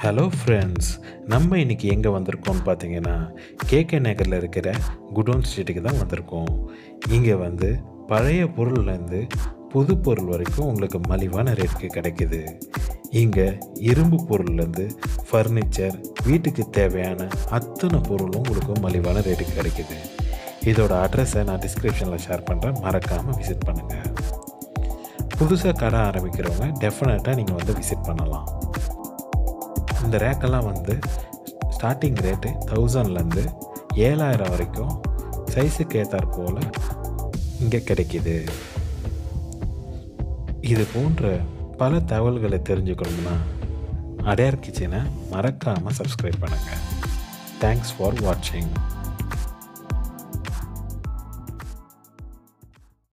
Hello friends, நம்ம இன்றைக்கி எங்கே வந்திருக்கோம்னு பார்த்தீங்கன்னா கேகே நகரில் இருக்கிற குடோன் ஸ்ட்ரீட்டுக்கு தான் வந்திருக்கோம். இங்கே வந்து பழைய பொருள்லேருந்து புது பொருள் வரைக்கும் உங்களுக்கு மலிவான ரேட்டுக்கு கிடைக்கிது. இங்கே இரும்பு பொருள்லேருந்து ஃபர்னிச்சர், வீட்டுக்கு தேவையான அத்தனை பொருளும் உங்களுக்கு மலிவான ரேட்டுக்கு கிடைக்கிது. இதோட அட்ரஸை நான் டிஸ்கிரிப்ஷனில் ஷேர் பண்ணுறேன், மறக்காமல் விசிட் பண்ணுங்கள். புதுசாக கடை ஆரம்பிக்கிறவங்க டெஃபினட்டாக நீங்கள் வந்து விசிட் பண்ணலாம். இந்த ரேக்கெல்லாம் வந்து ஸ்டார்டிங் ரேட்டு 1000லேருந்து 7000 வரைக்கும் சைஸுக்கு ஏற்றாற் போல் இங்கே கிடைக்கிது. இது போன்ற பல தகவல்களை தெரிஞ்சுக்கணும்னா அடையார் கிச்சனை மறக்காமல் சப்ஸ்கிரைப் பண்ணுங்கள். தேங்க்ஸ் ஃபார் வாட்சிங்.